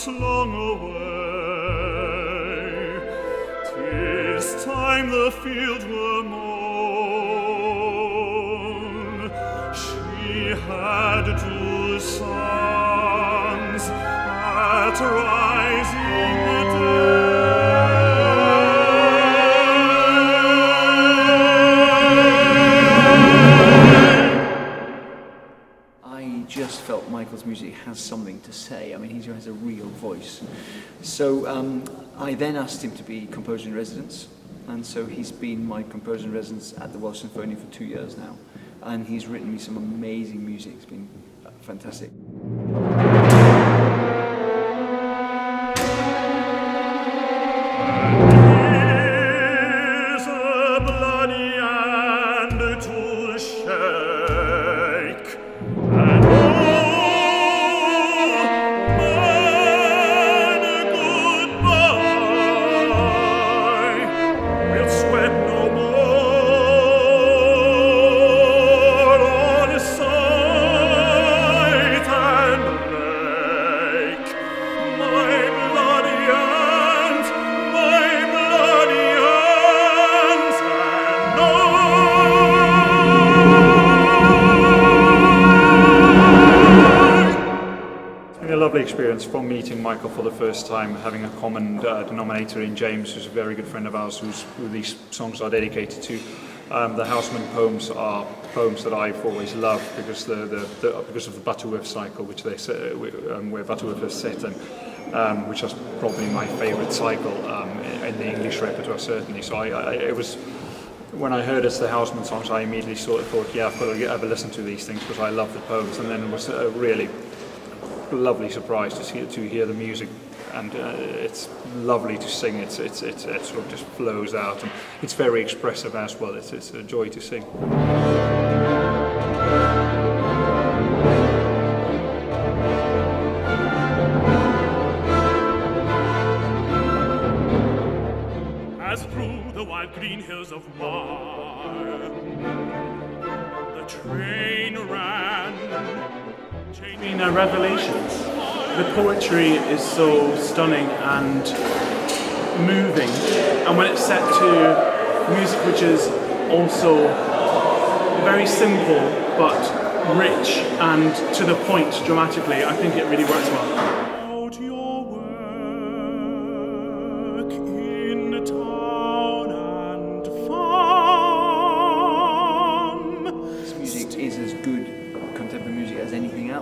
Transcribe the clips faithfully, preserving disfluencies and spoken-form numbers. us long away. 'Tis time the field were mown. She had two sons at rising day. Just felt Michael's music has something to say. I mean, he has a real voice. So um, I then asked him to be composer in residence, and so he's been my composer in residence at the Welsh Symphony for two years now, and he's written me some amazing music. It's been fantastic. Experience from meeting Michael for the first time, having a common uh, denominator in James, who's a very good friend of ours, who's, who these songs are dedicated to. Um, the Houseman poems are poems that I've always loved because the, the, the because of the Butterworth cycle, which they set, um, where Butterworth is set, and um, which is probably my favourite cycle um, in the English repertoire, certainly. So I, I, it was. When I heard it's the Houseman songs, I immediately sort of thought, yeah, I've got to ever listen to these things because I love the poems, and then it was uh, really. Lovely surprise to see to hear the music, and uh, it's lovely to sing. It's it's it's it sort of just flows out, and it's very expressive as well. It's it's a joy to sing. As through the wild green hills of Mar, the train ran. It's been a revelation. The poetry is so stunning and moving, and when it's set to music which is also very simple but rich and to the point dramatically, I think it really works well.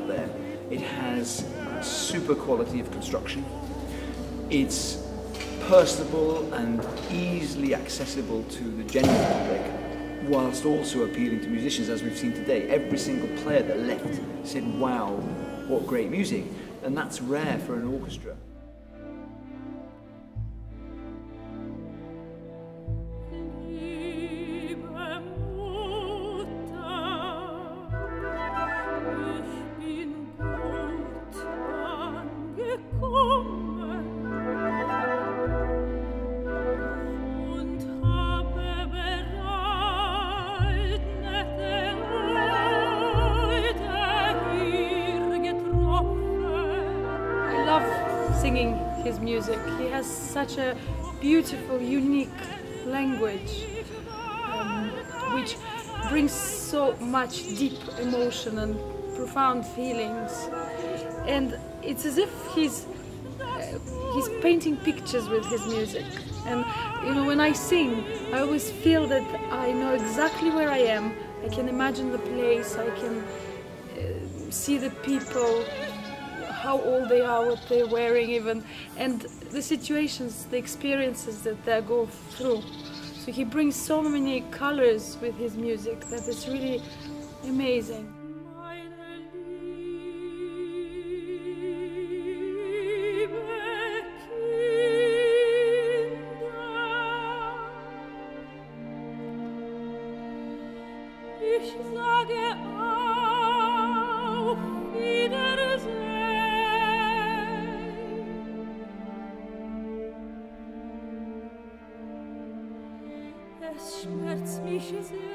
There. It has super quality of construction. It's personable and easily accessible to the general public, whilst also appealing to musicians, as we've seen today. Every single player that left said, wow, what great music. And that's rare for an orchestra. Singing his music. He has such a beautiful, unique language um, which brings so much deep emotion and profound feelings, and it's as if he's uh, he's painting pictures with his music. And you know, when I sing, I always feel that I know exactly where I am. I can imagine the place, I can uh, see the people, how old they are, what they're wearing even, and the situations, the experiences that they go through. So he brings so many colors with his music that it's really amazing. Schmerz mich sehr.